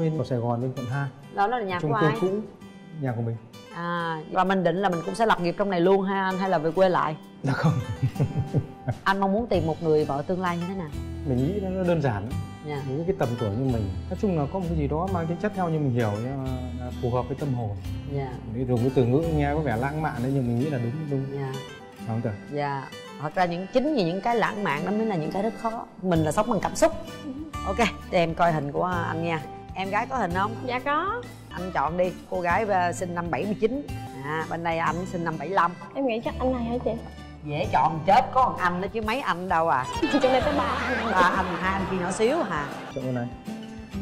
Bên Sài Gòn, bên quận 2. Đó là nhà của ai? Cũ, nhà của mình. À, và mình định là mình cũng sẽ lập nghiệp trong này luôn ha anh, hay là về quê lại? Dạ không. Anh mong muốn tìm một người vợ tương lai như thế nào? Mình nghĩ nó đơn giản, những cái tầm tuổi như mình. Nói chung là có một cái gì đó mang tính chất theo như mình hiểu, phù hợp với tâm hồn. Dạ. Dùng cái từ ngữ nghe có vẻ lãng mạn đấy, nhưng mình nghĩ là đúng. Dạ. Không cần. Dạ. Thật ra chính vì những cái lãng mạn đó mới là những cái rất khó. Mình là sống bằng cảm xúc. Ok, để em coi hình của anh nha. Em gái có hình không? Dạ có. Anh chọn đi, cô gái sinh năm 79. À, bên đây anh sinh năm 75. Em nghĩ chắc anh này hả chị? Dễ chọn chết, có một anh nữa chứ mấy anh đâu à. Trong đây tới ba anh, hai anh kia nhỏ xíu hả? Chọn cô này.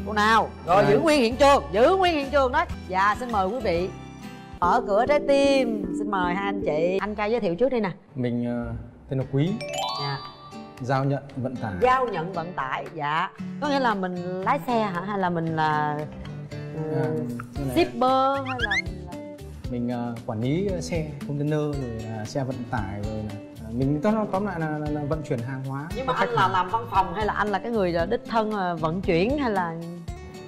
Cô nào? Rồi giữ nguyên hiện trường, đó. Dạ, xin mời quý vị. Mở cửa trái tim, xin mời hai anh chị. Anh trai giới thiệu trước đây nè. Mình tên là Quý. Dạ. Giao nhận vận tải. Giao nhận vận tải, dạ. Có nghĩa là mình lái xe hả? Hay là mình là shipper hay là mình quản lý xe container, rồi xe vận tải, rồi là mình tóm lại là vận chuyển hàng hóa. Nhưng mà anh là làm văn phòng hay là anh là cái người đích thân vận chuyển hay là?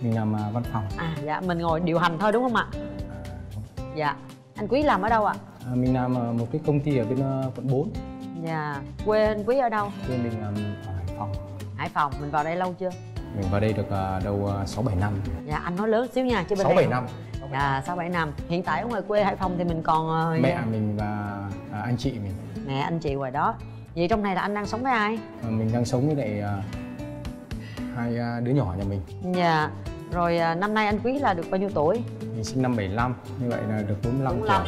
Mình làm văn phòng. À dạ, mình ngồi điều hành thôi đúng không ạ? À, dạ. Anh Quý làm ở đâu ạ? À, mình làm ở một cái công ty ở bên quận 4. Dạ. Quê anh Quý ở đâu? Quê mình ở Hải Phòng. Hải Phòng, mình vào đây lâu chưa? Mình vào đây được đâu 6-7 năm. Dạ, anh nói lớn xíu nha chứ bên đây 6-7 năm. Dạ, 6-7 năm. Hiện tại ở ngoài quê Hải Phòng thì mình còn... Mẹ mình và anh chị mình. Mẹ, anh chị ngoài đó. Vậy trong này là anh đang sống với ai? Mình đang sống với lại hai đứa nhỏ nhà mình. Dạ. Rồi năm nay anh Quý là được bao nhiêu tuổi? Mình sinh năm 75, như vậy là được 45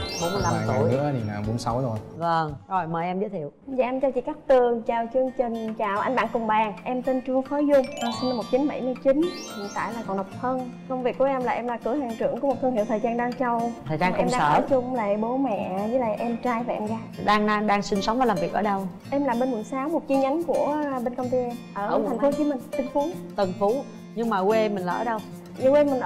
tuổi. Nữa thì là 46 rồi. Vâng, rồi mời em giới thiệu. Dạ em chào chị Cát Tường, chào chương trình, chào anh bạn cùng bàn. Em tên Trương Khởi Dung, sinh năm 1979, hiện tại là còn độc thân. Công việc của em là cửa hàng trưởng của một thương hiệu thời trang Đan Châu. Thời trang công sở. Em đang ở chung là bố mẹ với lại em trai và em gái. Đang sinh sống và làm việc ở đâu? Em làm bên quận 6, một chi nhánh của bên công ty em ở thành phố Hồ Chí Minh, Tân Phú. Tân Phú. Nhưng mà quê mình là ở đâu? Dạ quê mình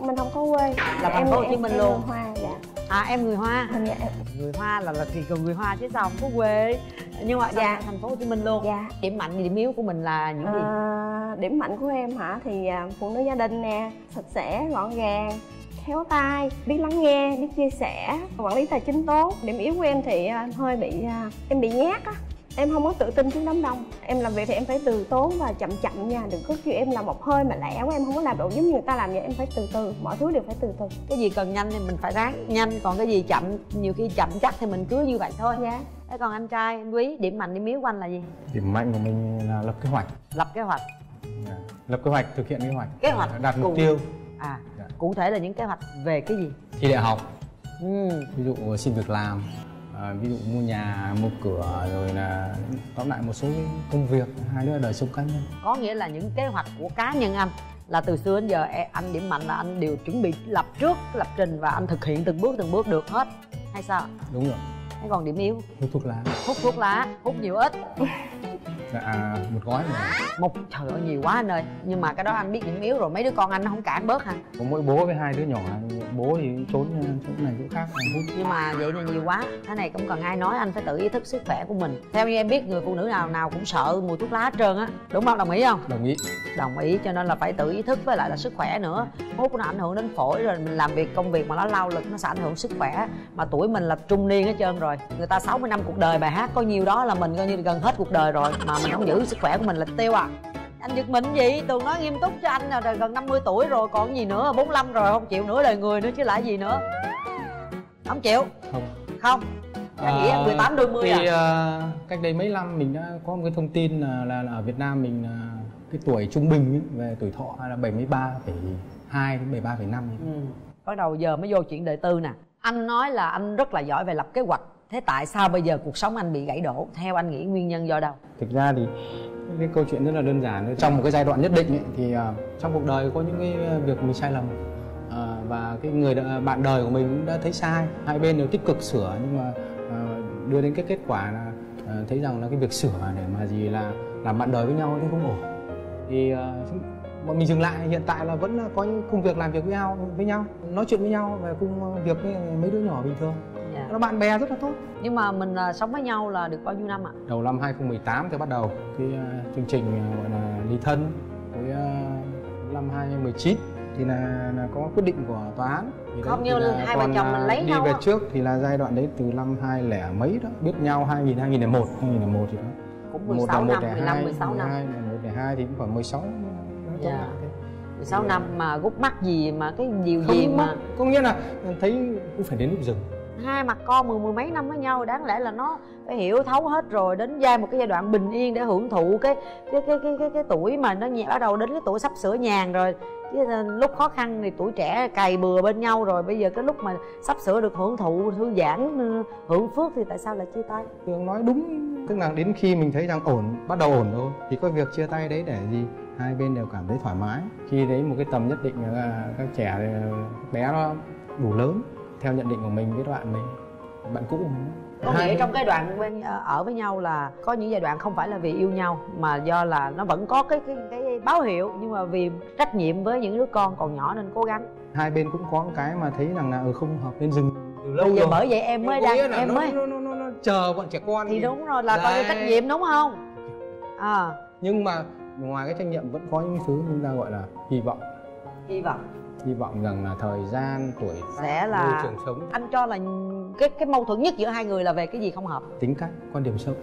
mình không có quê. Là thành phố Hồ Chí Minh luôn. Người Hoa, dạ. À em người Hoa. Dạ, em. Người Hoa là kỳ cựu người Hoa chứ sao không có quê. Nhưng mà dạ, thành phố Hồ Chí Minh luôn. Dạ. Điểm mạnh, điểm yếu của mình là những gì? Điểm mạnh của em hả? Thì phụ nữ gia đình nè, sạch sẽ, gọn gàng, khéo tay, biết lắng nghe, biết chia sẻ, quản lý tài chính tốt. Điểm yếu của em thì hơi bị em bị nhát á. Em không có tự tin trước đám đông. Em làm việc thì em phải từ tốn và chậm chậm nha. Đừng có kêu em làm một hơi mà lẹ quá. Em không có làm được giống như người ta làm vậy. Em phải từ từ, mọi thứ đều phải từ từ. Cái gì cần nhanh thì mình phải ráng nhanh. Còn cái gì chậm, nhiều khi chậm chắc thì mình cứ như vậy thôi. Dạ. Thế còn anh trai, anh Quý, điểm mạnh, điểm yếu của anh là gì? Điểm mạnh của mình là lập kế hoạch. Lập kế hoạch. Dạ. Lập kế hoạch, thực hiện kế hoạch. Kế hoạch. Đạt mục tiêu. À, dạ. Cụ thể là những kế hoạch về cái gì? Thi đại học. Ví dụ xin việc làm. Ví dụ mua nhà, mua cửa, rồi là tóm lại một số công việc, hai đứa đời sống cá nhân. Có nghĩa là những kế hoạch của cá nhân anh là từ xưa đến giờ anh điểm mạnh là anh đều chuẩn bị lập trước, lập trình và anh thực hiện từng bước được hết hay sao? Đúng rồi. Thế còn điểm yếu? Hút thuốc lá. Hút nhiều ít? Dạ, một gói rồi. Một, trời ơi nhiều quá anh ơi. Nhưng mà cái đó anh biết điểm yếu rồi, mấy đứa con anh nó không cản bớt hả? Có mỗi bố với hai đứa nhỏ, bố thì trốn chỗ này chỗ khác. Nhưng mà vậy là nhiều quá, cái này cũng cần ai nói, anh phải tự ý thức sức khỏe của mình. Theo như em biết người phụ nữ nào cũng sợ mùi thuốc lá hết trơn á, đúng không? Đồng ý không? Đồng ý. Đồng ý, cho nên là phải tự ý thức với lại là sức khỏe nữa. Hút nó ảnh hưởng đến phổi, rồi mình làm việc công việc mà nó lao lực nó sẽ ảnh hưởng sức khỏe. Mà tuổi mình là trung niên hết trơn rồi. Người ta 60 năm cuộc đời, bài hát có nhiêu đó là mình coi như gần hết cuộc đời rồi mà mình không giữ sức khỏe của mình là tiêu à. Anh giật mình gì? Tường nói nghiêm túc cho anh là gần 50 tuổi rồi còn gì nữa, 45 rồi không chịu nửa đời người nữa chứ lại gì nữa. Không chịu. Không. Không. Anh nghĩ em 18 đôi mươi à? Cách đây mấy năm mình đã có một cái thông tin là ở Việt Nam mình cái tuổi trung bình về tuổi thọ là 73,2 đến 73,5. Bắt đầu giờ mới vô chuyện đời tư nè. Anh nói là anh rất là giỏi về lập kế hoạch. Thế tại sao bây giờ cuộc sống anh bị gãy đổ? Theo anh nghĩ nguyên nhân do đâu? Thực ra thì cái câu chuyện rất là đơn giản. Trong một cái giai đoạn nhất định ấy, thì trong cuộc đời có những cái việc mình sai lầm, và cái người bạn đời của mình cũng đã thấy sai. Hai bên đều tích cực sửa nhưng mà đưa đến cái kết quả là thấy rằng là cái việc sửa để mà gì là làm bạn đời với nhau thì không ổn. Thì bọn mình dừng lại, hiện tại là vẫn có những công việc làm việc với nhau, nói chuyện với nhau về công việc với mấy đứa nhỏ bình thường. Nó bạn bè rất là tốt. Nhưng mà mình sống với nhau là được bao nhiêu năm ạ? Đầu năm 2018 thì bắt đầu cái chương trình gọi là ly thân. Với năm 2019 thì là có quyết định của tòa án. Không như hai vợ chồng mình lấy đi nhau về không? Trước thì là giai đoạn đấy từ năm 2000 mấy đó, biết nhau 2001 thì đó. Cũng 16 năm, 15, 16 năm. 12 thì cũng khoảng 16. Dạ. 16 năm mà gút mắt gì mà cái điều không gì mà có nghĩa là thấy cũng phải đến lúc dừng. Hai mặt con mười mấy năm với nhau, đáng lẽ là nó phải hiểu thấu hết rồi, đến một cái giai đoạn bình yên để hưởng thụ cái tuổi mà nó bắt đầu đến cái tuổi sắp sửa nhàn rồi. Chứ lúc khó khăn thì tuổi trẻ cày bừa bên nhau rồi, bây giờ cái lúc mà sắp sửa được hưởng thụ, thư giãn, hưởng phước thì tại sao lại chia tay? Tường nói đúng, tức là đến khi mình thấy rằng ổn, bắt đầu ổn thôi thì có việc chia tay đấy để gì? Hai bên đều cảm thấy thoải mái. Khi đấy một cái tầm nhất định là các trẻ bé nó đủ lớn. Theo nhận định của mình, cái đoạn mình bạn cũ của mình có nghĩa trong cái đoạn ở với nhau là có những giai đoạn không phải là vì yêu nhau mà do là nó vẫn có cái báo hiệu, nhưng mà vì trách nhiệm với những đứa con còn nhỏ nên cố gắng. Hai bên cũng có cái mà thấy rằng là không hợp nên dừng từ lâu bây giờ rồi. Bởi vậy em mới đang em mới nó chờ bọn trẻ con thì đúng rồi là coi như trách nhiệm đúng không? À nhưng mà ngoài cái trách nhiệm vẫn có những thứ chúng ta gọi là hy vọng. Hy vọng rằng là thời gian, tuổi sẽ là môi trường sống. Anh cho là cái mâu thuẫn nhất giữa hai người là về cái gì không hợp? Tính cách, quan điểm sống.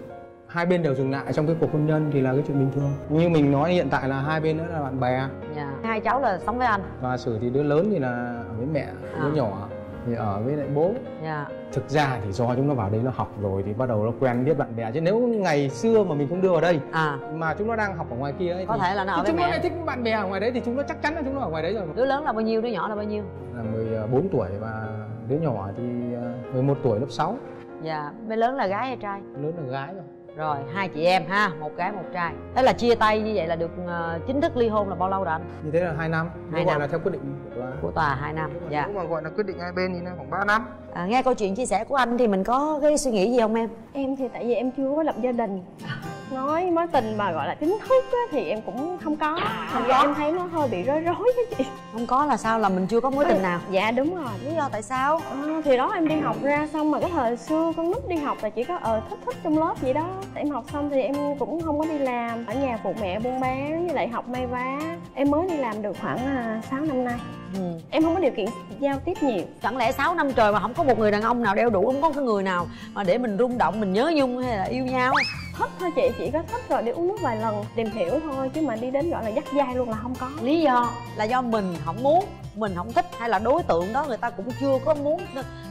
Hai bên đều dừng lại trong cái cuộc hôn nhân thì là cái chuyện bình thường. Như mình nói hiện tại là hai bên nữa là bạn bè. Dạ. Hai cháu là sống với anh. Và Sử thì đứa lớn thì là ở với mẹ, đứa nhỏ thì ở với lại bố. Dạ. Thực ra thì do chúng nó vào đây nó học rồi thì bắt đầu nó quen biết bạn bè, chứ nếu ngày xưa mà mình không đưa vào đây mà chúng nó đang học ở ngoài kia ấy, có thì thể là nó ở với chúng mẹ. Nó lại thích bạn bè ở ngoài đấy thì chúng nó chắc chắn là chúng nó ở ngoài đấy rồi. Đứa lớn là bao nhiêu, đứa nhỏ là bao nhiêu? Là 14 tuổi và đứa nhỏ thì 11 tuổi, lớp 6. Dạ, bé lớn là gái hay trai? Lớn là gái rồi. Rồi, hai chị em ha, một gái một trai. Thế là chia tay như vậy là được chính thức ly hôn là bao lâu rồi anh? Như thế là 2 năm. Nó gọi là theo quyết định của tòa 2 năm. Dạ. Nếu mà gọi là quyết định hai bên thì nó khoảng 3 năm. Nghe câu chuyện chia sẻ của anh thì mình có cái suy nghĩ gì không em? Em thì tại vì em chưa có lập gia đình. Nói mối tình mà gọi là chính thức á, thì em cũng không có. Thành ra em thấy nó hơi bị rối rối với chị. Không có là sao? Là mình chưa có mối tình nào? Dạ đúng rồi. Lý do tại sao? Thì đó em đi học ra xong mà cái thời xưa con nít đi học là chỉ có thích trong lớp vậy đó. Em học xong thì em cũng không có đi làm, ở nhà phụ mẹ buôn bán với lại học may vá. Em mới đi làm được khoảng 6 năm nay. Em không có điều kiện giao tiếp nhiều. Chẳng lẽ 6 năm trời mà không có một người đàn ông nào đeo đủ, không có người nào mà để mình rung động, mình nhớ nhung hay là yêu nhau? Thích thôi chị, chỉ có thích rồi đi uống nước vài lần, tìm hiểu thôi, chứ mà đi đến gọi là dắt dai luôn là không có. Lý do là do mình không muốn, mình không thích, hay là đối tượng đó người ta cũng chưa có muốn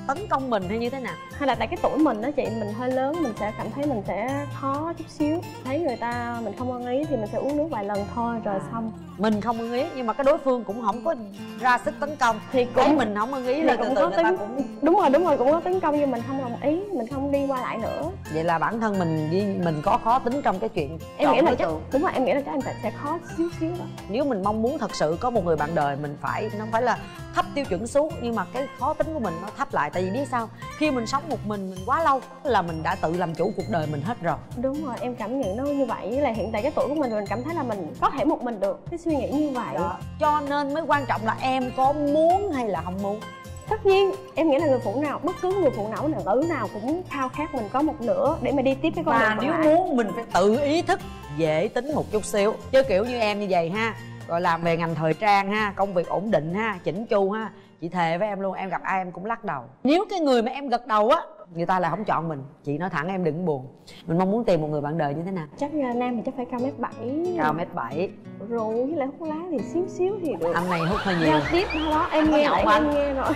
tấn công mình hay như thế nào? Hay là tại cái tuổi mình đó chị, mình hơi lớn, mình sẽ cảm thấy mình sẽ khó chút xíu. Thấy người ta mình không ưng ý thì mình sẽ uống nước vài lần thôi rồi xong. Mình không ưng ý nhưng mà cái đối phương cũng không có ra sức tấn công. Thì cũng thấy mình không ưng ý là cũng từ người ta cũng đúng rồi cũng có tấn công nhưng mình không đồng ý, mình không đi qua lại nữa. Vậy là bản thân mình có khó tính trong cái chuyện em nghĩ là chắc đúng rồi, em nghĩ là chắc em sẽ khó xíu đó. Nếu mình mong muốn thật sự có một người bạn đời mình phải nó phải là thấp tiêu chuẩn xuống, nhưng mà cái khó tính của mình nó thấp lại. Tại vì biết sao, khi mình sống một mình quá lâu là mình đã tự làm chủ cuộc đời mình hết rồi. Đúng rồi, em cảm nhận nó như vậy. Là hiện tại cái tuổi của mình cảm thấy là mình có thể một mình được, cái suy nghĩ như vậy đó. Cho nên mới quan trọng là em có muốn hay là không muốn. Tất nhiên, em nghĩ là người phụ nào, bất cứ người phụ nữ nào cũng khao khát mình có một nửa để mà đi tiếp cái con đường. Và nếu muốn mình phải tự ý thức, dễ tính một chút xíu. Chứ kiểu như em như vậy ha, rồi làm về ngành thời trang ha, công việc ổn định ha, chỉnh chu ha, chị thề với em luôn, em gặp ai em cũng lắc đầu. Nếu cái người mà em gật đầu á, người ta lại không chọn mình. Chị nói thẳng em đừng buồn. Mình mong muốn tìm một người bạn đời như thế nào? Chắc nam thì chắc phải cao mét 7. Cao mét 7 rồi với lại hút lá thì xíu thì được. Anh này hút hơi nhiều. Giao tiếp đó em nghe lại anh nghe rồi.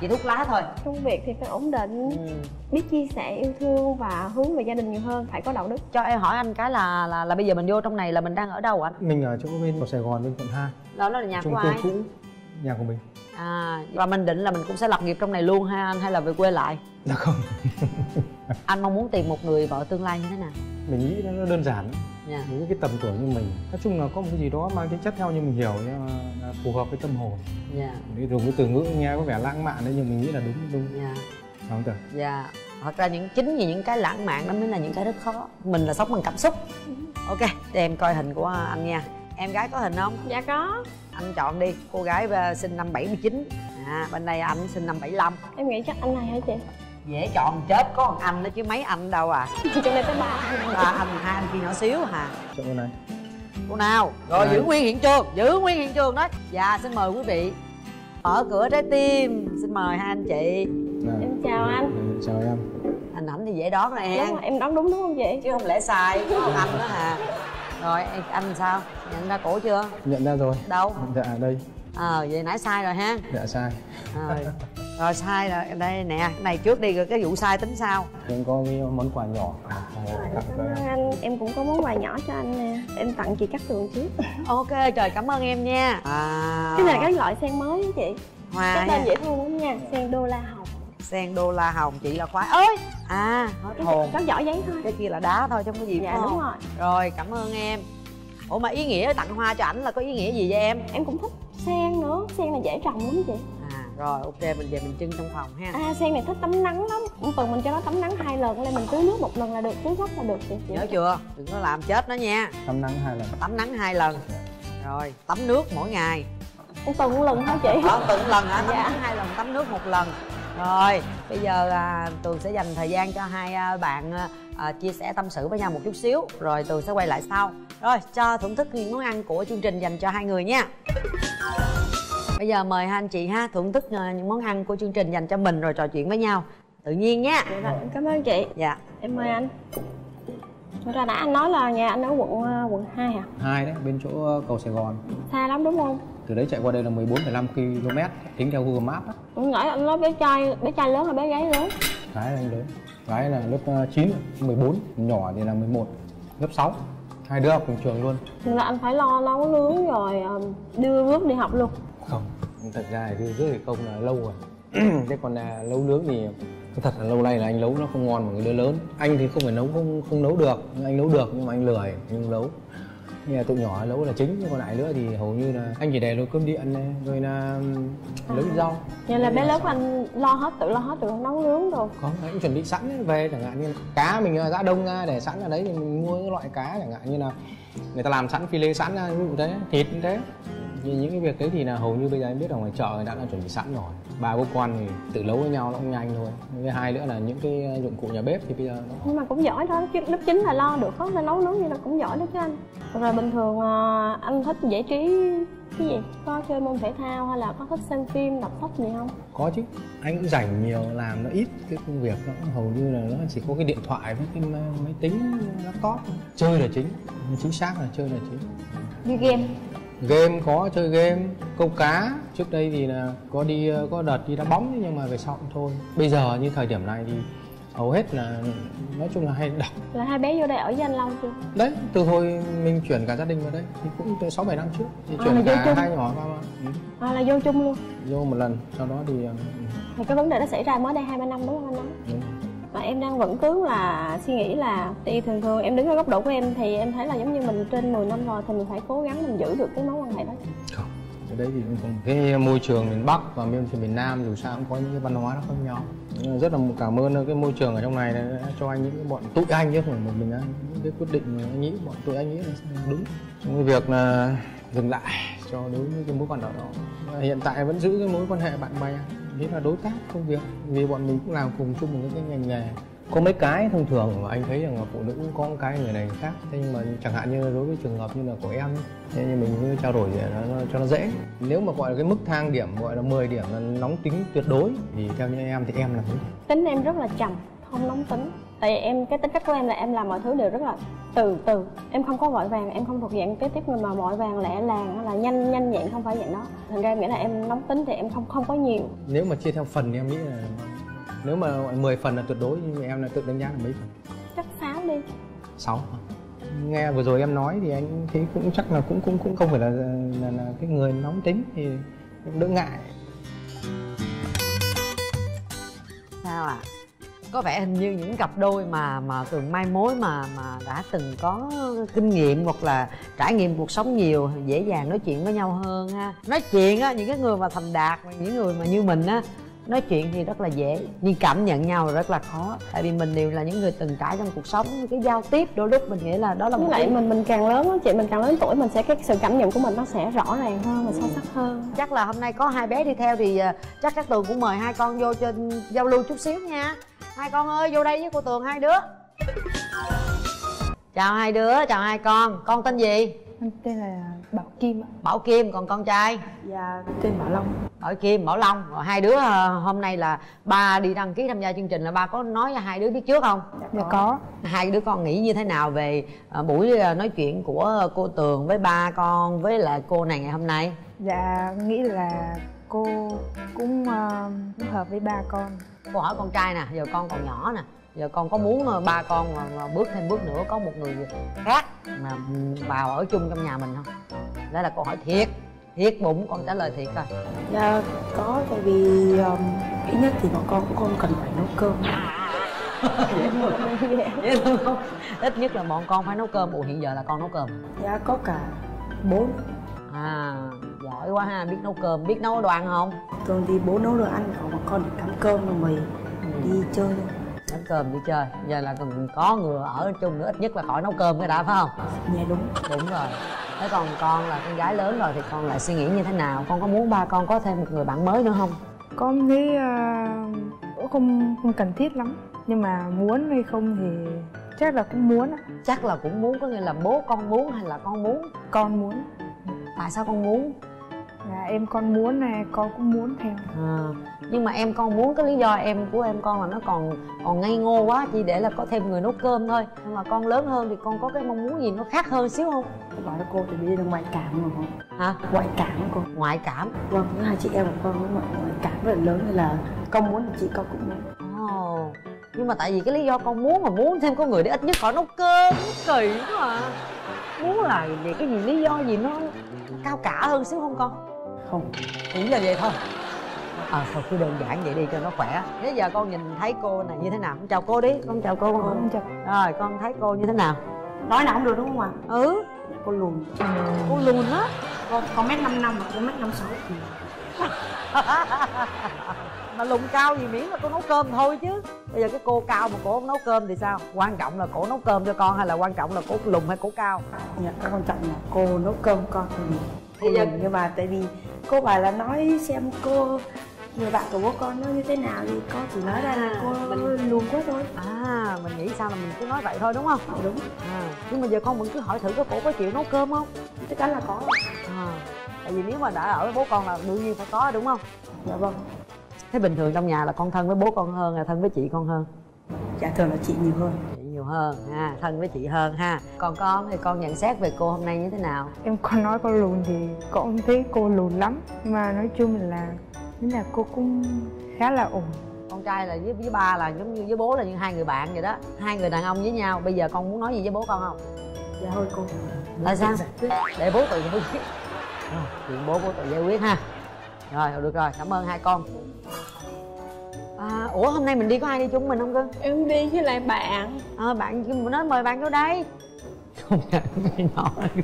Chỉ thuốc lá thôi. Công việc thì phải ổn định, biết chia sẻ, yêu thương và hướng về gia đình nhiều hơn, phải có đạo đức. Cho em hỏi anh cái là bây giờ mình vô trong này là mình đang ở đâu anh? Mình ở chỗ bên Sài Gòn, bên quận 2. Đó là nhà của ai? Chung cư cũ, nhà của mình. Và mình định là mình cũng sẽ lập nghiệp trong này luôn ha anh, hay là về quê lại? Dạ không. Anh mong muốn tìm một người vợ tương lai như thế nào? Mình nghĩ nó đơn giản. Những cái tầm tuổi như mình, nói chung là có một cái gì đó mang tính chất theo như mình hiểu, là phù hợp với tâm hồn. Dùng cái từ ngữ nghe có vẻ lãng mạn đấy nhưng mình nghĩ là đúng. Không thật. Thật ra chính vì những cái lãng mạn đó mới là những cái rất khó. Mình là sống bằng cảm xúc. Ok, để em coi hình của anh nha. Em gái có hình không? Dạ có. Anh chọn đi, cô gái sinh năm 79, bên đây anh sinh năm 75. Em nghĩ chắc anh này hả chị? Dễ chọn chết, có một anh đó chứ mấy anh đâu à. Trong đây tới 3 anh, 2 anh kia nhỏ xíu hả? Chọn bên này. Cô nào rồi giữ nguyên hiện trường, giữ nguyên hiện trường đó. Dạ xin mời quý vị mở cửa trái tim, xin mời hai anh chị. Em chào anh. Em chào em. Hình ảnh thì dễ đoán rồi em. Đúng rồi, em đoán đúng đúng không vậy? Chứ không lẽ sai không anh đó hả? Rồi anh sao? Nhận ra cổ chưa? Nhận ra rồi. Đâu? Dạ đây. Ờ vậy nãy sai rồi ha? Dạ sai. Rồi sai rồi, đây nè, này trước đi rồi cái vụ sai tính sau. Em có món quà nhỏ. Anh, em cũng có món quà nhỏ cho anh nè. Em tặng chị Cát Tường trước. Ok, trời cảm ơn em nha. Cái này là cái loại sen mới đó chị. Hoa. Cái tên dễ thương lắm nha, sen đô la hồng. Sen đô la hồng, chị là khoái ơi. À, hết hồn. Có vỏ giấy thôi. Cái kia là đá thôi, trong cái gì dạ, đúng rồi. Rồi, cảm ơn em. Ủa mà ý nghĩa tặng hoa cho ảnh là có ý nghĩa gì vậy em? Em cũng thích sen nữa, sen này dễ trồng lắm chị. Rồi ok, mình về mình trưng trong phòng ha. À sen này thích tắm nắng lắm. Một tuần mình cho nó tắm nắng 2 lần, lên mình tưới nước 1 lần là được, tưới gốc là được chị. Nhớ chưa? Đừng có làm chết nó nha. Tắm nắng 2 lần. Tắm nắng 2 lần. Rồi, tắm nước mỗi ngày. Một tuần 1 lần hả chị? Một tuần 1 lần hả? Tắm nắng 2 lần, tắm nước 1 lần. Rồi, bây giờ Tường sẽ dành thời gian cho hai bạn chia sẻ tâm sự với nhau một chút xíu, rồi Tường sẽ quay lại sau. Rồi, cho thưởng thức những món ăn của chương trình dành cho hai người nha. Bây giờ mời hai anh chị ha, thưởng thức những món ăn của chương trình dành cho mình rồi trò chuyện với nhau tự nhiên nhé. Dạ, em cảm ơn chị. Dạ. Em mời anh. Thật ra đã anh nói là nhà anh ở quận 2 hả? 2 đấy, bên chỗ cầu Sài Gòn. Xa lắm đúng không? Từ đấy chạy qua đây là 14,5 km, tính theo Google Maps á. Cũng nãy anh nói bé trai lớn là bé gái lớn. Gái là anh lớn. Gái là lớp 9, 14, nhỏ thì là 11, lớp 6. Hai đứa học cùng trường luôn. Thì là anh phải lo nấu nướng rồi đưa rước đi học luôn. Không, thật ra thì rước thì không là lâu rồi. Thế còn là nấu nướng thì thật là lâu nay là anh nấu nó không ngon bằng người đứa lớn. Anh thì không phải nấu, không nấu được. Anh nấu được nhưng mà anh lười, anh không nấu. Như là tụi nhỏ nấu là chính, còn lại nữa thì hầu như là anh chỉ để nồi cơm đi ăn này, rồi là nấu rau. Vậy là bé lớn của anh lo hết, tự lo hết được, không nấu nướng đâu. Không, anh cũng chuẩn bị sẵn ấy, về chẳng hạn như cá mình giã đông ra để sẵn ở đấy thì mình mua cái loại cá chẳng hạn như là người ta làm sẵn phi lê sẵn ra, ví dụ thế, thịt như thế. Những cái việc đấy thì là hầu như bây giờ em biết ở ngoài chợ người ta đã chuẩn bị sẵn rồi. Bà bố con thì tự nấu với nhau nó cũng nhanh thôi. Với hai nữa là những cái dụng cụ nhà bếp thì bây giờ nó... Nhưng mà cũng giỏi đó, lớp 9 là lo được hết, nấu nướng như là cũng giỏi đó chứ anh. Rồi bình thường anh thích giải trí cái gì? Có chơi môn thể thao hay là có thích xem phim, đọc sách gì không? Có chứ, anh cũng rảnh nhiều, làm nó ít cái công việc, nó hầu như là nó chỉ có cái điện thoại với cái máy tính, laptop. Chơi là chính, chính xác là chơi là chính. Như game? Game có, chơi game, câu cá. Trước đây thì là có đợt đi đá bóng nhưng mà về sau cũng thôi. Bây giờ như thời điểm này thì hầu hết là nói chung là hay đọc. Là hai bé vô đây ở với anh Long chưa? Đấy, từ hồi mình chuyển cả gia đình vào đây thì cũng 6-7 năm trước thì chuyển cả hai nhỏ vào. À là vô chung luôn? Vô một lần, sau đó thì... Thì cái vấn đề nó xảy ra mới đây 2-3 năm đúng không anh Long? Đúng. Mà em đang vẫn cứ là suy nghĩ là thì thường em đứng ở góc độ của em thì em thấy là giống như mình trên 10 năm rồi thì mình phải cố gắng mình giữ được cái mối quan hệ đó. Không, cái đấy thì không. Cái môi trường miền Bắc và môi trường miền Nam dù sao cũng có những cái văn hóa nó khác nhau. Rất là cảm ơn cái môi trường ở trong này đã cho anh những cái bọn tụi anh chứ không một mình anh. Những cái quyết định mà anh nghĩ bọn tụi anh nghĩ là đúng. Trong cái việc là dừng lại cho đối với cái mối quan hệ đó. Hiện tại vẫn giữ cái mối quan hệ bạn bè. Đấy là đối tác công việc vì bọn mình cũng làm cùng chung một cái ngành nghề. Có mấy cái thông thường mà anh thấy rằng là phụ nữ cũng có một cái người này người khác. Thế nhưng mà chẳng hạn như đối với trường hợp như là của em, thế nhưng mình cứ trao đổi để nó cho nó dễ. Nếu mà gọi là cái mức thang điểm gọi là 10 điểm là nóng tính tuyệt đối thì theo như em thì em là tính em rất là trầm, không nóng tính. Tại vì em cái tính cách của em là em làm mọi thứ đều rất là từ từ. Em không có vội vàng, em không thuộc dạng kế tiếp mà vội vàng lẹ làng hay là nhanh nhẹn, không phải vậy đó. Thành ra em nghĩ là em nóng tính thì em không có nhiều. Nếu mà chia theo phần thì em nghĩ là nếu mà 10 phần là tuyệt đối nhưng em là tự đánh giá là mấy phần? Chắc 6 đi. 6. Nghe vừa rồi em nói thì anh thấy cũng chắc là cũng không phải là cái người nóng tính thì cũng đỡ ngại. Sao ạ? Có vẻ hình như những cặp đôi mà Tường mai mối mà đã từng có kinh nghiệm hoặc là trải nghiệm cuộc sống nhiều dễ dàng nói chuyện với nhau hơn ha. Nói chuyện á, những cái người mà thành đạt, những người mà như mình á, nói chuyện thì rất là dễ nhưng cảm nhận nhau rất là khó. Tại vì mình đều là những người từng trải trong cuộc sống, cái giao tiếp đôi lúc mình nghĩ là đó là một lại mình càng lớn á chị, mình càng lớn tuổi mình sẽ cái sự cảm nhận của mình nó sẽ rõ ràng hơn và sâu sắc hơn. Chắc là hôm nay có hai bé đi theo thì chắc các Tường cũng mời hai con vô cho giao lưu chút xíu nha. Hai con ơi, vô đây với cô Tường hai đứa. Chào hai đứa, chào hai con tên gì? Anh tên là Bảo Kim. Bảo Kim, còn con trai? Dạ, tên Bảo Long. Bảo Kim, Bảo Long. Rồi hai đứa hôm nay là ba đi đăng ký tham gia chương trình, là ba có nói cho hai đứa biết trước không? Dạ có. Hai đứa con nghĩ như thế nào về buổi nói chuyện của cô Tường với ba con với lại cô này ngày hôm nay? Dạ, nghĩ là cô cũng hợp với ba con. Cô hỏi con trai nè, giờ con còn nhỏ nè, giờ con có muốn ba con mà bước thêm bước nữa, có một người khác mà vào ở chung trong nhà mình không? Đó là câu hỏi thiệt, thiệt bụng con trả lời thiệt coi. Dạ có, tại vì ít nhất thì bọn con cũng không cần phải nấu cơm. Dễ thương. Dễ thương không? Ít nhất là bọn con phải nấu cơm. Ủa hiện giờ là con nấu cơm? Dạ có cả 4. À giỏi quá ha, biết nấu cơm, biết nấu đồ ăn không? Thường thì bố nấu đồ ăn, còn bọn con thì cắm cơm rồi mì đi chơi thôi. Nấu cơm đi chơi, giờ là còn có người ở chung nữa, ít nhất là khỏi nấu cơm cái đã, phải không? Dạ đúng. Đúng rồi. Thế còn con là con gái lớn rồi thì con lại suy nghĩ như thế nào? Con có muốn ba con có thêm một người bạn mới nữa không? Con nghĩ cũng không cần thiết lắm, nhưng mà muốn hay không thì chắc là cũng muốn. Chắc là cũng muốn, có nghĩa là bố con muốn hay là con muốn? Con muốn. Tại sao con muốn? Là em con muốn nè, con cũng muốn theo. À, nhưng mà em con muốn, cái lý do em của em con là nó còn ngây ngô quá, chỉ để là có thêm người nấu cơm thôi. Nhưng mà con lớn hơn thì con có cái mong muốn gì nó khác hơn xíu không? Con bảo là cô thì bây giờ ngoại cảm rồi con. Hả? Ngoại cảm cô. Ngoại cảm? Vâng, hai chị em của con cũng ngoại cảm rất là lớn, nên là con muốn thì chị con cũng muốn. Ồ, nhưng mà tại vì cái lý do con muốn mà muốn thêm có người để ít nhất khỏi nấu cơm, kỳ quá à. Muốn là vì cái gì, lý do gì nó cao cả hơn xíu không con? Không, chỉ là vậy thôi. À thôi cứ đơn giản vậy đi cho nó khỏe. Thế giờ con nhìn thấy cô này như thế nào? Con chào cô đi. Con chào cô. Con chào. Rồi con thấy cô như thế nào? Nói nào không được đúng không ạ? Ừ. Cô lùn. Cô lùn á. Con mét 55 mà cô mét 56. Mà lùn cao gì, miễn là cô nấu cơm thôi chứ. Bây giờ cái cô cao mà cô không nấu cơm thì sao? Quan trọng là cô nấu cơm cho con hay là quan trọng là cô lùn hay cô cao? Dạ, quan trọng là cô nấu cơm con thì cô lùn. Nhưng mà tại vì cô bảo là nói xem cô người bạn của bố con nó như thế nào thì con chỉ nói ra là cô lùn quá thôi. À mình nghĩ sao là mình cứ nói vậy thôi đúng không? Đúng. À, nhưng mà giờ con vẫn cứ hỏi thử cái cổ có chịu nấu cơm không? Chắc chắn là có. À, tại vì nếu mà đã ở với bố con là đương nhiên phải có đúng không? Dạ vâng. Thế bình thường trong nhà là con thân với bố con hơn là thân với chị con hơn? Dạ thường là chị nhiều hơn. Chị nhiều hơn ha, thân với chị hơn ha. Còn con thì con nhận xét về cô hôm nay như thế nào? Em con nói con lùn thì con không thấy cô lùn lắm, nhưng mà nói chung là cô cũng khá là ổn. Con trai là với ba là giống như với bố là như hai người bạn vậy đó, hai người đàn ông với nhau. Bây giờ con muốn nói gì với bố con không? Dạ thôi cô. Là sao? Để bố tự giải quyết. Rồi, chuyện bố tự giải quyết ha. Rồi được rồi, cảm ơn hai con. À, ủa hôm nay mình đi có ai đi chung mình không cơ? Em đi với lại bạn. Ờ bạn nói mời bạn vô đây. Không nhận cái nhỏ đi.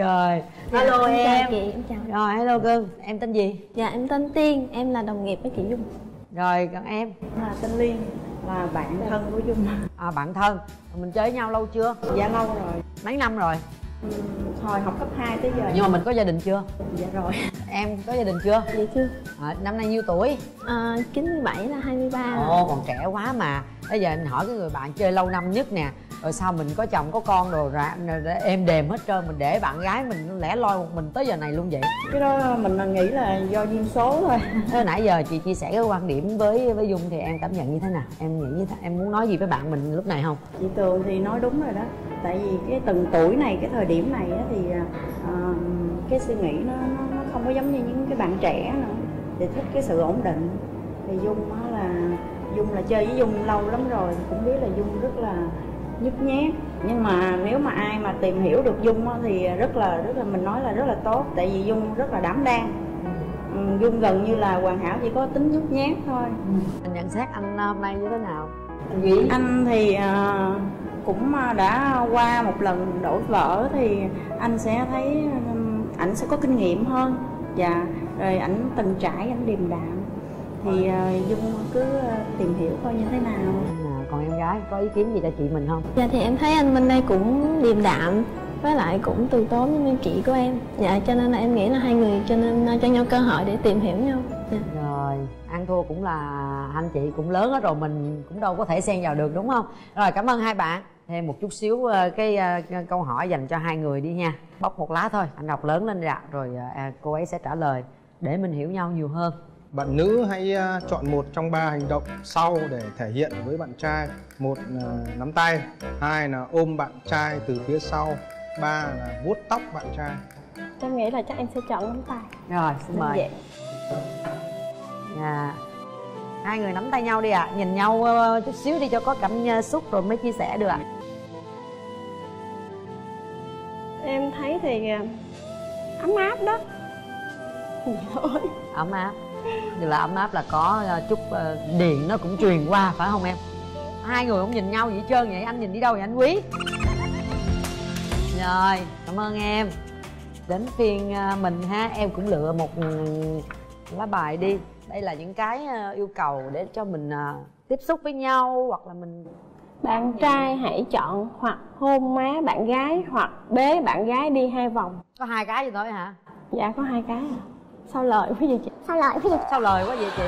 Rồi. Hello em. Chị em chào. Rồi hello cưng, em tên gì? Dạ em tên Tiên, em là đồng nghiệp với chị Dung. Rồi còn em? Là tên Liên, là bạn thân của Dung. À bạn thân. Mình chơi với nhau lâu chưa? Dạ lâu rồi. Mấy năm rồi? Hồi học cấp 2 tới giờ. Nhưng mà mình có gia đình chưa? Dạ rồi. Em có gia đình chưa? Dạ chưa. À, năm nay nhiêu tuổi? 97 là 23. Ồ còn trẻ quá mà. Bây giờ em hỏi cái người bạn chơi lâu năm nhất nè, rồi sao mình có chồng có con rồi ra em đềm hết trơn, mình để bạn gái mình lẻ loi một mình tới giờ này luôn vậy? Cái đó mình nghĩ là do duyên số thôi. Thế nãy giờ chị chia sẻ cái quan điểm với Dung thì em cảm nhận như thế nào? Em nghĩ như thế, em muốn nói gì với bạn mình lúc này không? Chị Tường thì nói đúng rồi đó. Tại vì cái từng tuổi này, cái thời điểm này thì cái suy nghĩ nó không có giống như những cái bạn trẻ nữa, thì thích cái sự ổn định. Thì Dung là chơi với Dung lâu lắm rồi cũng biết là Dung rất là nhút nhát, nhưng mà nếu mà ai mà tìm hiểu được Dung thì rất là mình nói là rất là tốt. Tại vì Dung rất là đảm đang, Dung gần như là hoàn hảo, chỉ có tính nhút nhát thôi. Anh nhận xét anh hôm nay như thế nào? Anh thì cũng đã qua một lần đổi vợ thì anh sẽ thấy ảnh sẽ có kinh nghiệm hơn, và rồi ảnh từng trải, ảnh điềm đạm, thì Dung cứ tìm hiểu coi như thế nào. Còn em gái có ý kiến gì cho chị mình không? Dạ thì em thấy anh bên đây cũng điềm đạm, với lại cũng từ tốn như chị của em. Dạ cho nên là em nghĩ là hai người cho nên cho nhau cơ hội để tìm hiểu nhau. Dạ. Rồi ăn thua cũng là anh chị cũng lớn hết rồi, mình cũng đâu có thể xen vào được đúng không? Rồi cảm ơn hai bạn. Thêm một chút xíu cái câu hỏi dành cho hai người đi nha. Bóc một lá thôi, anh đọc lớn lên ra rồi cô ấy sẽ trả lời để mình hiểu nhau nhiều hơn. Bạn nữ hãy chọn một trong ba hành động sau để thể hiện với bạn trai. Một là nắm tay, hai là ôm bạn trai từ phía sau, ba là vuốt tóc bạn trai. Em nghĩ là chắc em sẽ chọn nắm tay. Rồi, xin mời. Vậy. À, hai người nắm tay nhau đi ạ. Nhìn nhau chút xíu đi cho có cảm xúc rồi mới chia sẻ được ạ. Em thấy thì ấm áp đó. Ấm áp. Nhưng là ấm áp là có chút điện nó cũng truyền qua, phải không em? Hai người cũng nhìn nhau vậy trơn vậy. Anh nhìn đi đâu vậy anh Quý? Rồi, cảm ơn em. Đến phiên mình ha, em cũng lựa một lá bài đi. Đây là những cái yêu cầu để cho mình tiếp xúc với nhau hoặc là mình... Bạn trai hãy chọn hoặc hôn má bạn gái hoặc bế bạn gái đi 2 vòng. Có 2 cái gì thôi hả? Dạ có 2 cái. Sao lời quá vậy chị? Sao lời quá vậy? Sao lời quá vậy chị?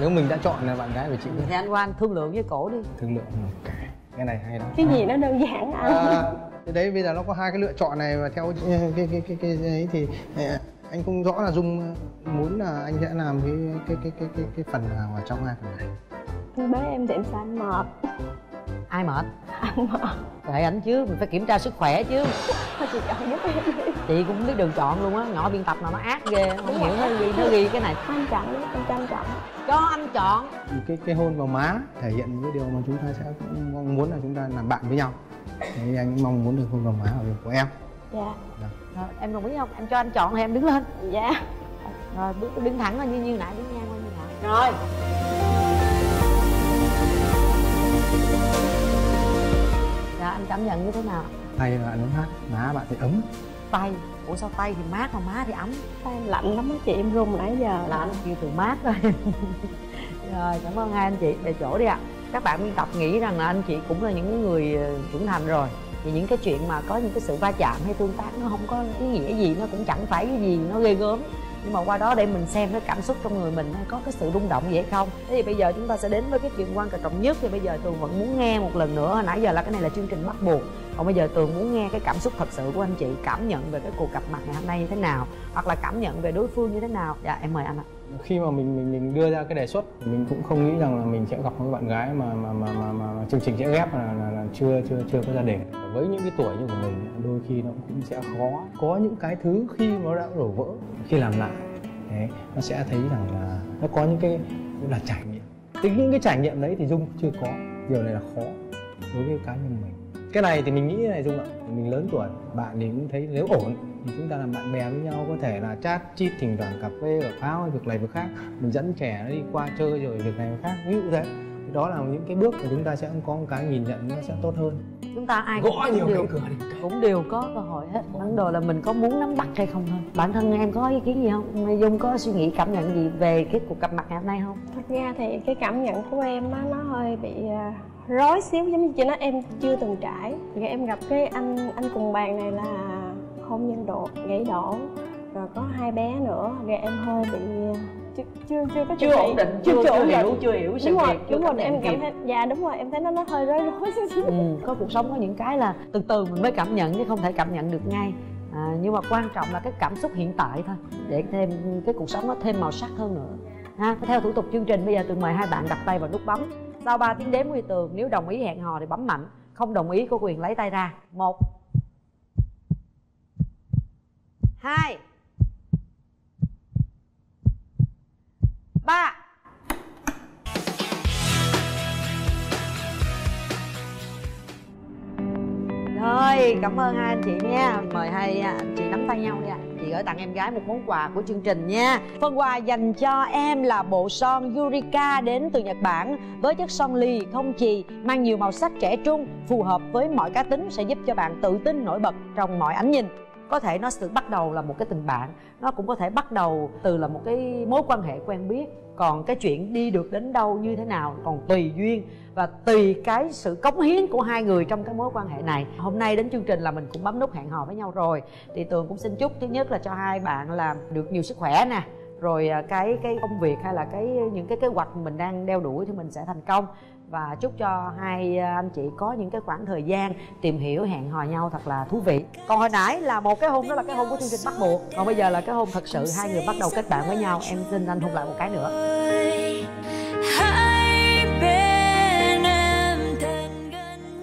Nếu mình đã chọn là bạn gái của chị thì anh Quang thương lượng với cổ đi. Thương lượng ok. Cái này hay lắm. Cái gì nó đơn giản anh. Đấy bây giờ nó có 2 cái lựa chọn này và theo cái ấy thì anh không rõ là Dung muốn là anh sẽ làm cái phần nào ở trong 2 phần này. Bế em thì em sao anh mệt. Ai mệt? Anh mệt. Kệ ảnh chứ, mình phải kiểm tra sức khỏe chứ. Thôi chị chọn giúp em đi. Chị cũng không biết đường chọn luôn á, nhỏ biên tập nào nó ác ghê. Không hiểu nó ghi cái này. Anh chọn đi, em cho anh chọn. Cho anh chọn. Cái hôn vào má thể hiện những điều mà chúng ta sẽ mong muốn là chúng ta làm bạn với nhau. Thì anh mong muốn được hôn vào má ở việc của em. Dạ. Rồi, em đồng ý không? Em cho anh chọn thì em đứng lên. Dạ. Rồi đứng thẳng lên như nãy, đứng ngang lên như nãy. Rồi. Dạ, anh cảm nhận như thế nào? Tay bạn ấm mát, má bạn thì ấm. Tay? Ủa sao tay thì mát mà má thì ấm? Tay lạnh lắm á chị, em run nãy giờ. Lạnh, kêu từ mát thôi. Rồi, cảm ơn hai anh chị, về chỗ đi ạ. Các bạn biên tập nghĩ rằng là anh chị cũng là những người trưởng thành rồi. Thì những cái chuyện mà có những cái sự va chạm hay tương tác nó không có ý nghĩa gì, nó cũng chẳng phải cái gì nó ghê gớm. Nhưng mà qua đó để mình xem cái cảm xúc trong người mình có cái sự rung động gì hay không. Thế thì bây giờ chúng ta sẽ đến với cái chuyện quan trọng nhất. Thì bây giờ Tường vẫn muốn nghe một lần nữa, hồi nãy giờ là cái này là chương trình bắt buộc. Còn bây giờ Tường muốn nghe cái cảm xúc thật sự của anh chị, cảm nhận về cái cuộc gặp mặt ngày hôm nay như thế nào, hoặc là cảm nhận về đối phương như thế nào. Dạ em mời anh ạ. Khi mà mình đưa ra cái đề xuất, mình cũng không nghĩ rằng là mình sẽ gặp một bạn gái mà chương trình sẽ ghép là chưa có gia đình. Với những cái tuổi như của mình đôi khi nó cũng sẽ khó. Có những cái thứ khi nó đã đổ vỡ, khi làm lại đấy, nó sẽ thấy rằng là nó có những cái là trải nghiệm. Tính những cái trải nghiệm đấy thì Dung chưa có. Điều này là khó đối với cá nhân mình. Cái này thì mình nghĩ này Dung ạ, mình lớn tuổi, bạn thì cũng thấy nếu ổn thì chúng ta làm bạn bè với nhau, có thể là chat chít, thỉnh thoảng cà phê ở pháo hay việc này việc khác, mình dẫn trẻ nó đi qua chơi rồi việc này việc khác, ví dụ thế. Đó là những cái bước mà chúng ta sẽ có một cái nhìn nhận nó sẽ tốt hơn. Chúng ta ai cũng đều có cơ hội hết. Vấn đề là mình có muốn nắm bắt hay không thôi. Bản thân em có ý kiến gì không? Dung có suy nghĩ cảm nhận gì về cái cuộc gặp mặt ngày hôm nay không? Thật ra thì cái cảm nhận của em á, nó hơi bị rối xíu, giống như chị nói em chưa từng trải. Thì em gặp cái anh cùng bàn này là hôn nhân độ gãy đổ rồi có 2 bé nữa, rồi em hơi bị chưa ổn định, chưa hiểu sự việc. Đúng rồi, em cảm thấy dạ đúng rồi, em thấy nó hơi rối xíu. Có cuộc sống có những cái là từ từ mình mới cảm nhận chứ không thể cảm nhận được ngay. Nhưng mà quan trọng là cái cảm xúc hiện tại thôi để thêm cái cuộc sống nó thêm màu sắc hơn nữa. Ha, theo thủ tục chương trình bây giờ Tường mời hai bạn đặt tay vào nút bấm. Sau 3 tiếng đếm của Tường, nếu đồng ý hẹn hò thì bấm mạnh, không đồng ý có quyền lấy tay ra. 1 2 3. Rồi, cảm ơn hai anh chị nha. Mời hai anh chị nắm tay nhau đi ạ. Chị gửi tặng em gái một món quà của chương trình nha. Phần quà dành cho em là bộ son Yurika đến từ Nhật Bản với chất son lì không chì, mang nhiều màu sắc trẻ trung, phù hợp với mọi cá tính, sẽ giúp cho bạn tự tin nổi bật trong mọi ánh nhìn. Có thể nó sự bắt đầu là một cái tình bạn, nó cũng có thể bắt đầu từ là một cái mối quan hệ quen biết. Còn cái chuyện đi được đến đâu như thế nào còn tùy duyên và tùy cái sự cống hiến của hai người trong cái mối quan hệ này. Hôm nay đến chương trình là mình cũng bấm nút hẹn hò với nhau rồi. Thì Tường cũng xin chúc thứ nhất là cho hai bạn là được nhiều sức khỏe nè, rồi cái công việc hay là những cái kế hoạch mình đang đeo đuổi thì mình sẽ thành công. Và chúc cho hai anh chị có những cái khoảng thời gian tìm hiểu, hẹn hò nhau thật là thú vị. Còn hồi nãy là một cái hôn, đó là cái hôn của chương trình bắt buộc, còn bây giờ là cái hôn thật sự hai người bắt đầu kết bạn với nhau. Em xin anh hôn lại một cái nữa.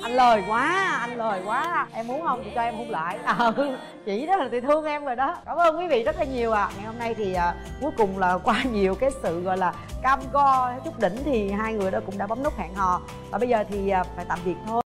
Anh lời quá, anh lời quá. Em muốn không thì cho em hôn lại. Chị đó là thì thương em rồi đó. Cảm ơn quý vị rất là nhiều ạ. Ngày hôm nay thì cuối cùng là qua nhiều cái sự gọi là cam go chút đỉnh thì hai người đó cũng đã bấm nút hẹn hò. Và bây giờ thì phải tạm biệt thôi.